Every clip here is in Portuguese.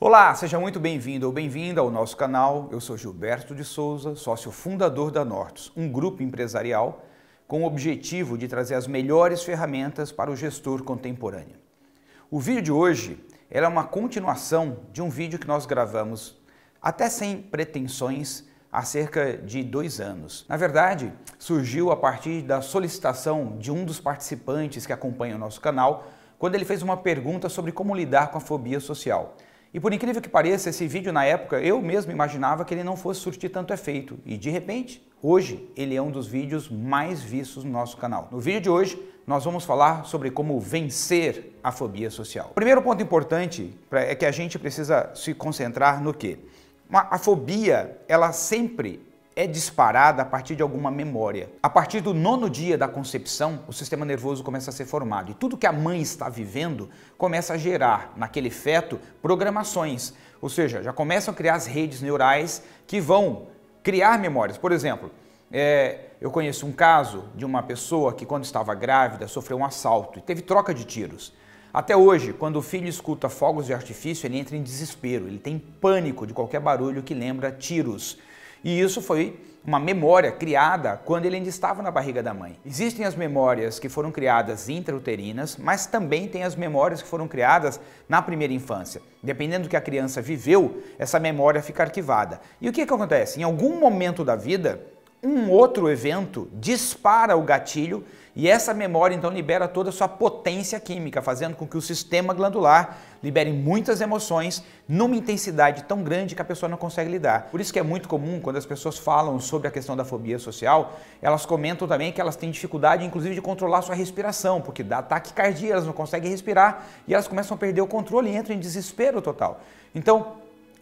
Olá, seja muito bem-vindo ou bem-vinda ao nosso canal. Eu sou Gilberto de Souza, sócio fundador da Nortus, um grupo empresarial com o objetivo de trazer as melhores ferramentas para o gestor contemporâneo. O vídeo de hoje era uma continuação de um vídeo que nós gravamos até sem pretensões há cerca de 2 anos. Na verdade, surgiu a partir da solicitação de um dos participantes que acompanha o nosso canal, quando ele fez uma pergunta sobre como lidar com a fobia social. E por incrível que pareça, esse vídeo na época eu mesmo imaginava que ele não fosse surtir tanto efeito. E de repente, hoje, ele é um dos vídeos mais vistos no nosso canal. No vídeo de hoje, nós vamos falar sobre como vencer a fobia social. O primeiro ponto importante é que a gente precisa se concentrar no quê? A fobia, ela sempre é disparada a partir de alguma memória. A partir do 9º dia da concepção, o sistema nervoso começa a ser formado e tudo que a mãe está vivendo começa a gerar naquele feto programações, ou seja, já começam a criar as redes neurais que vão criar memórias. Por exemplo, eu conheço um caso de uma pessoa que quando estava grávida sofreu um assalto e teve troca de tiros. Até hoje, quando o filho escuta fogos de artifício, ele entra em desespero, ele tem pânico de qualquer barulho que lembra tiros. E isso foi uma memória criada quando ele ainda estava na barriga da mãe. Existem as memórias que foram criadas intrauterinas, mas também tem as memórias que foram criadas na primeira infância. Dependendo do que a criança viveu, essa memória fica arquivada. E o que acontece? Em algum momento da vida, um outro evento dispara o gatilho e essa memória então libera toda a sua potência química, fazendo com que o sistema glandular libere muitas emoções numa intensidade tão grande que a pessoa não consegue lidar. Por isso que é muito comum quando as pessoas falam sobre a questão da fobia social, elas comentam também que elas têm dificuldade inclusive de controlar a sua respiração, porque dá taquicardia, elas não conseguem respirar e elas começam a perder o controle e entram em desespero total. Então,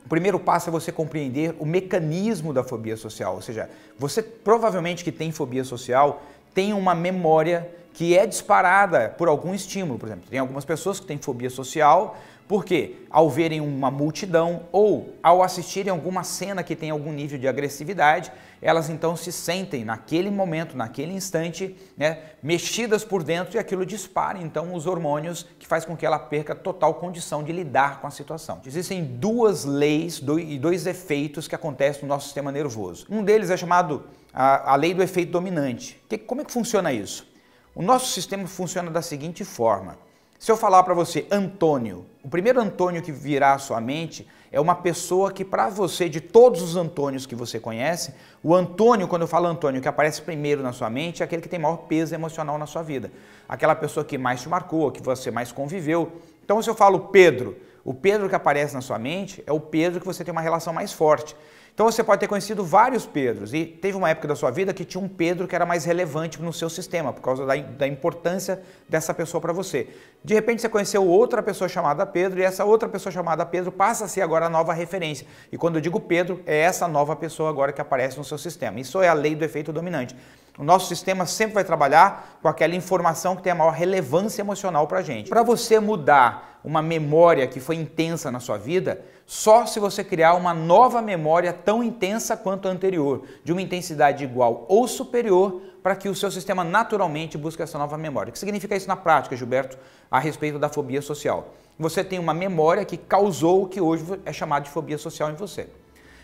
o primeiro passo é você compreender o mecanismo da fobia social, ou seja, você provavelmente que tem fobia social tem uma memória que é disparada por algum estímulo. Por exemplo, tem algumas pessoas que têm fobia social porque ao verem uma multidão ou ao assistirem alguma cena que tem algum nível de agressividade, elas então se sentem naquele momento, naquele instante, né, mexidas por dentro e aquilo dispara então os hormônios que faz com que ela perca total condição de lidar com a situação. Existem 2 leis e 2 efeitos que acontecem no nosso sistema nervoso. Um deles é chamado a lei do efeito dominante. Como é que funciona isso? O nosso sistema funciona da seguinte forma. Se eu falar para você Antônio, o primeiro Antônio que virá à sua mente é uma pessoa que para você, de todos os Antônios que você conhece, o Antônio, quando eu falo Antônio, que aparece primeiro na sua mente, é aquele que tem maior peso emocional na sua vida. Aquela pessoa que mais te marcou, que você mais conviveu. Então se eu falo Pedro, o Pedro que aparece na sua mente é o Pedro que você tem uma relação mais forte. Então você pode ter conhecido vários Pedros e teve uma época da sua vida que tinha um Pedro que era mais relevante no seu sistema por causa da importância dessa pessoa para você. De repente você conheceu outra pessoa chamada Pedro e essa outra pessoa chamada Pedro passa a ser agora a nova referência. E quando eu digo Pedro, é essa nova pessoa agora que aparece no seu sistema. Isso é a lei do efeito dominante. O nosso sistema sempre vai trabalhar com aquela informação que tem a maior relevância emocional para a gente. Para você mudar uma memória que foi intensa na sua vida, só se você criar uma nova memória tão intensa quanto a anterior, de uma intensidade igual ou superior, para que o seu sistema naturalmente busque essa nova memória. O que significa isso na prática, Gilberto, a respeito da fobia social? Você tem uma memória que causou o que hoje é chamado de fobia social em você.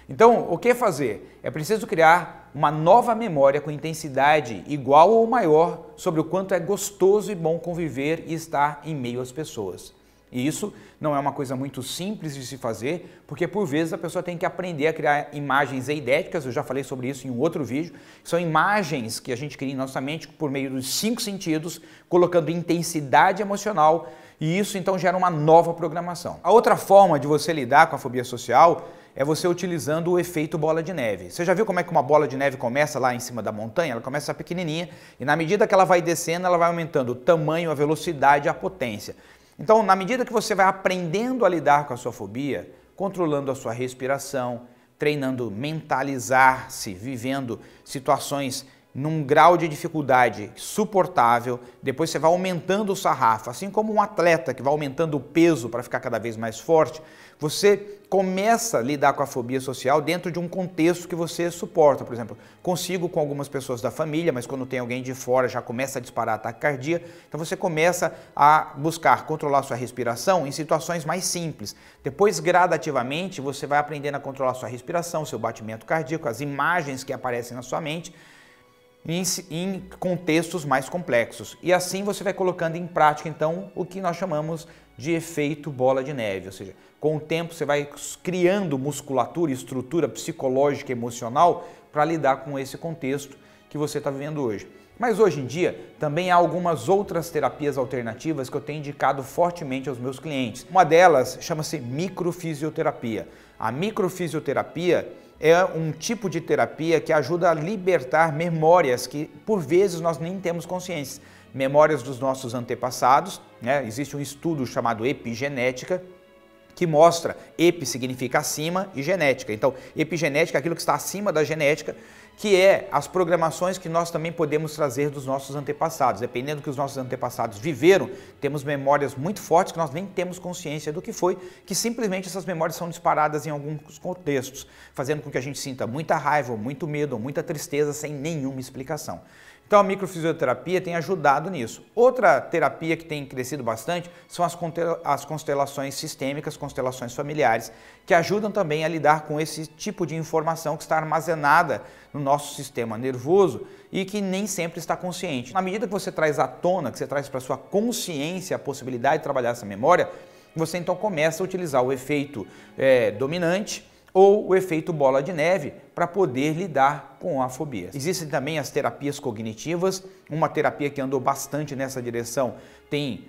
Então, o que fazer? É preciso criar uma nova memória com intensidade igual ou maior sobre o quanto é gostoso e bom conviver e estar em meio às pessoas. E isso não é uma coisa muito simples de se fazer, porque por vezes a pessoa tem que aprender a criar imagens eidéticas, eu já falei sobre isso em um outro vídeo, que são imagens que a gente cria em nossa mente por meio dos 5 sentidos, colocando intensidade emocional, e isso então gera uma nova programação. A outra forma de você lidar com a fobia social é você utilizando o efeito bola de neve. Você já viu como é que uma bola de neve começa lá em cima da montanha? Ela começa pequenininha e na medida que ela vai descendo, ela vai aumentando o tamanho, a velocidade, a potência. Então, na medida que você vai aprendendo a lidar com a sua fobia, controlando a sua respiração, treinando mentalizar-se, vivendo situações num grau de dificuldade suportável, depois você vai aumentando o sarrafo, assim como um atleta que vai aumentando o peso para ficar cada vez mais forte, você começa a lidar com a fobia social dentro de um contexto que você suporta. Por exemplo, consigo com algumas pessoas da família, mas quando tem alguém de fora já começa a disparar a taquicardia, então você começa a buscar controlar sua respiração em situações mais simples. Depois, gradativamente, você vai aprendendo a controlar sua respiração, seu batimento cardíaco, as imagens que aparecem na sua mente, em contextos mais complexos. E assim você vai colocando em prática, então, o que nós chamamos de efeito bola de neve, ou seja, com o tempo você vai criando musculatura e estrutura psicológica e emocional para lidar com esse contexto que você está vivendo hoje. Mas hoje em dia também há algumas outras terapias alternativas que eu tenho indicado fortemente aos meus clientes. Uma delas chama-se microfisioterapia. A microfisioterapia é um tipo de terapia que ajuda a libertar memórias que, por vezes, nós nem temos consciência. Memórias dos nossos antepassados, né? Existe um estudo chamado epigenética, que mostra, epi significa acima e genética. Então, epigenética é aquilo que está acima da genética, que é as programações que nós também podemos trazer dos nossos antepassados. Dependendo do que os nossos antepassados viveram, temos memórias muito fortes que nós nem temos consciência do que foi, que simplesmente essas memórias são disparadas em alguns contextos, fazendo com que a gente sinta muita raiva, ou muito medo, ou muita tristeza sem nenhuma explicação. Então a microfisioterapia tem ajudado nisso. Outra terapia que tem crescido bastante são as constelações sistêmicas, constelações familiares, que ajudam também a lidar com esse tipo de informação que está armazenada no nosso sistema nervoso e que nem sempre está consciente. Na medida que você traz à tona, que você traz para a sua consciência a possibilidade de trabalhar essa memória, você então começa a utilizar o efeito dominante, ou o efeito bola de neve, para poder lidar com a fobia. Existem também as terapias cognitivas, uma terapia que andou bastante nessa direção, tem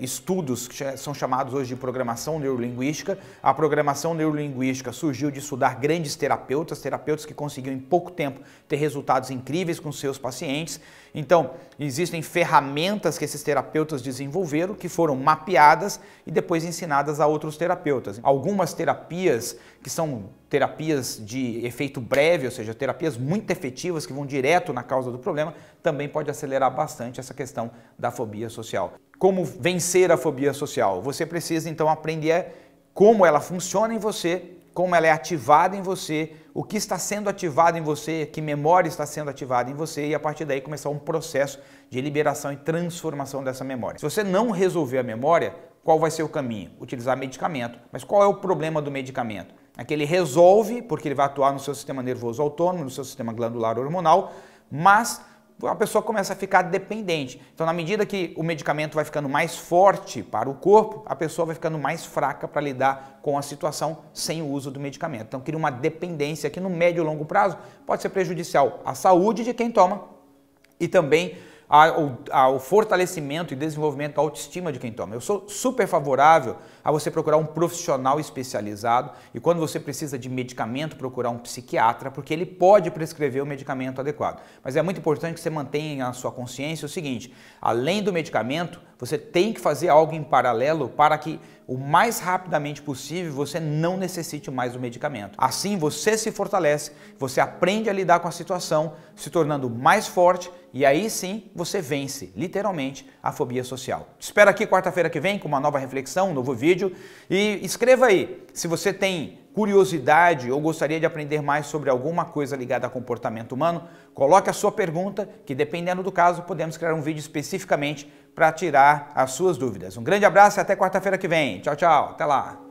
estudos que são chamados hoje de programação neurolinguística. A programação neurolinguística surgiu de estudar grandes terapeutas, que conseguiam em pouco tempo ter resultados incríveis com seus pacientes. Então, existem ferramentas que esses terapeutas desenvolveram, que foram mapeadas e depois ensinadas a outros terapeutas. Algumas terapias que são terapias de efeito breve, ou seja, terapias muito efetivas que vão direto na causa do problema, também pode acelerar bastante essa questão da fobia social. Como vencer a fobia social? Você precisa então aprender como ela funciona em você, como ela é ativada em você, o que está sendo ativado em você, que memória está sendo ativada em você, e a partir daí começar um processo de liberação e transformação dessa memória. Se você não resolver a memória, qual vai ser o caminho? Utilizar medicamento. Mas qual é o problema do medicamento? É que ele resolve, porque ele vai atuar no seu sistema nervoso autônomo, no seu sistema glandular hormonal, mas a pessoa começa a ficar dependente. Então, na medida que o medicamento vai ficando mais forte para o corpo, a pessoa vai ficando mais fraca para lidar com a situação sem o uso do medicamento. Então, cria uma dependência que no médio e longo prazo pode ser prejudicial à saúde de quem toma e também ao fortalecimento e desenvolvimento da autoestima de quem toma. Eu sou super favorável a você procurar um profissional especializado e quando você precisa de medicamento, procurar um psiquiatra, porque ele pode prescrever o medicamento adequado. Mas é muito importante que você mantenha na sua consciência o seguinte, além do medicamento, você tem que fazer algo em paralelo para que o mais rapidamente possível você não necessite mais do medicamento. Assim você se fortalece, você aprende a lidar com a situação, se tornando mais forte e aí sim você vence, literalmente, a fobia social. Te espero aqui quarta-feira que vem com uma nova reflexão, um novo vídeo e escreva aí se você tem curiosidade ou gostaria de aprender mais sobre alguma coisa ligada a comportamento humano, coloque a sua pergunta que dependendo do caso podemos criar um vídeo especificamente para tirar as suas dúvidas. Um grande abraço e até quarta-feira que vem. Tchau, tchau. Até lá.